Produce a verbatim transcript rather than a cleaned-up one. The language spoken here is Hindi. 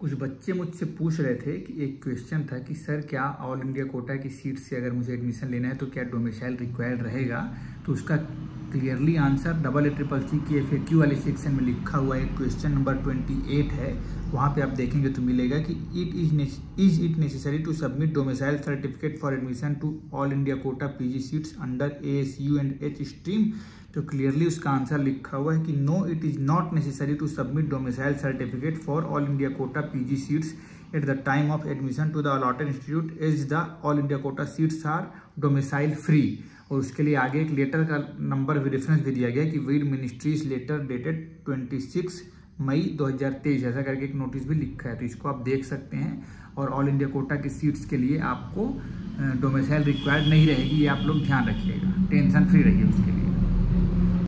कुछ बच्चे मुझसे पूछ रहे थे कि एक क्वेश्चन था कि सर क्या ऑल इंडिया कोटा की सीट से अगर मुझे एडमिशन लेना है तो क्या डोमिसाइल रिक्वायर्ड रहेगा। तो उसका clearly answer double A triple C की एफ ए क्यू वाले सेक्शन में लिखा हुआ है, क्वेश्चन नंबर अट्ठाईस है, वहाँ पे आप देखेंगे तो मिलेगा कि it is is it necessary to submit domicile certificate for admission to all India quota PG seats under ASU and H stream. तो क्लियरली उसका आंसर लिखा हुआ है कि no it is not necessary to submit domicile certificate for all India quota PG seats at the time of admission to the allotted institute as the all India quota seats are domicile free. और उसके लिए आगे एक लेटर का नंबर भी रेफरेंस भी दिया गया कि वीड मिनिस्ट्रीज लेटर डेटेड छब्बीस मई दो हज़ार तेईस ऐसा करके एक नोटिस भी लिखा है। तो इसको आप देख सकते हैं। और ऑल इंडिया कोटा की सीट्स के लिए आपको डोमिसाइल रिक्वायर्ड नहीं रहेगी, ये आप लोग ध्यान रखिएगा, टेंशन फ्री रहिए उसके लिए।